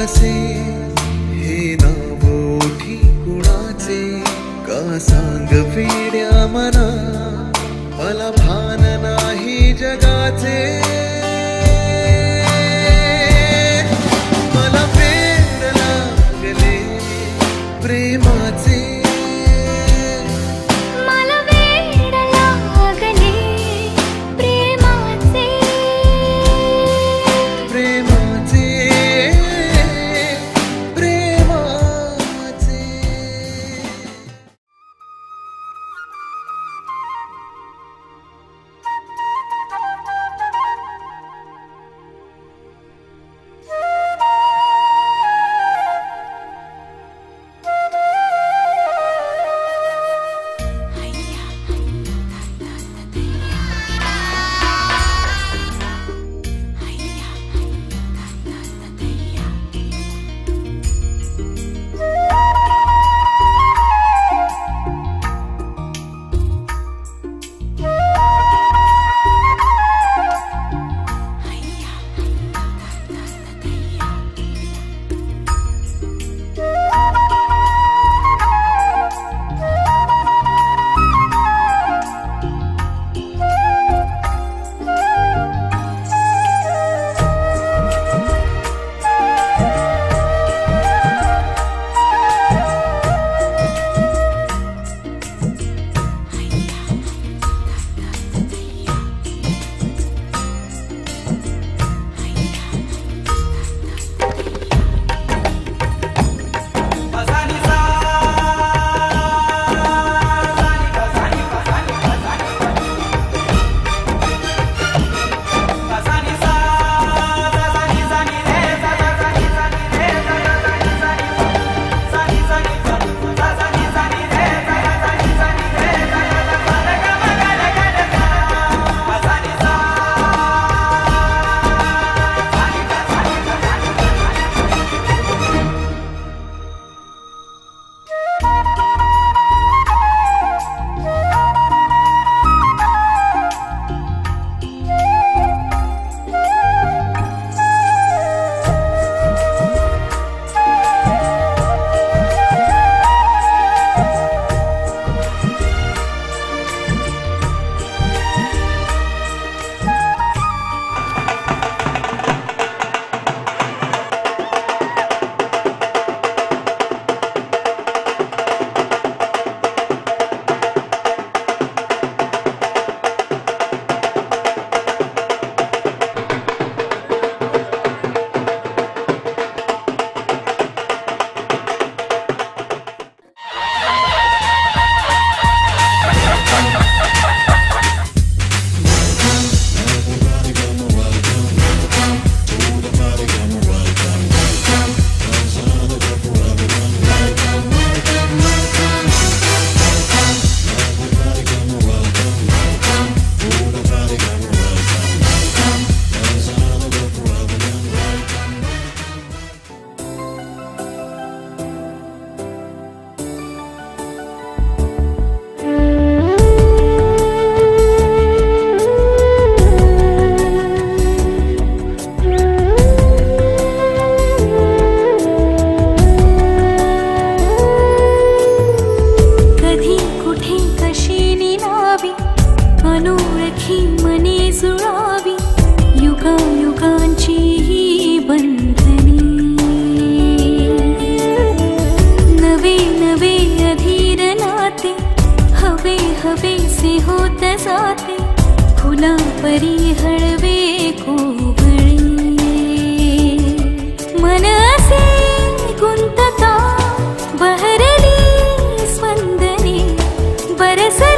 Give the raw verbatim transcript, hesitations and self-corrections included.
कसे हे नावोठी कुणाचे का सांग वेड्या मना मला भान नाही जगाचे मला वेड लागले प्रेमाचे बरसे